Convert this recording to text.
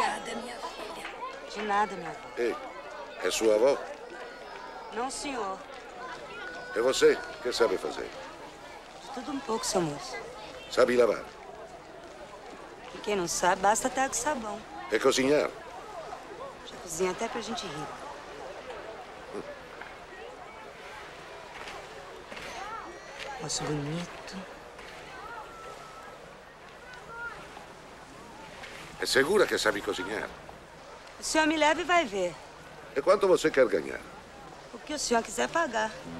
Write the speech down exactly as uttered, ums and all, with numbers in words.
Obrigada, minha filha. De nada, minha avó. Ei, é sua avó? Não, senhor. É você? O que sabe fazer? De tudo um pouco, seu moço. Sabe lavar? E quem não sabe, basta até de sabão. É cozinhar? Já cozinha até pra gente rir. Hum. Moço bonito. É segura que sabe cozinhar? O senhor me leva e vai ver. E quanto você quer ganhar? O que o senhor quiser pagar.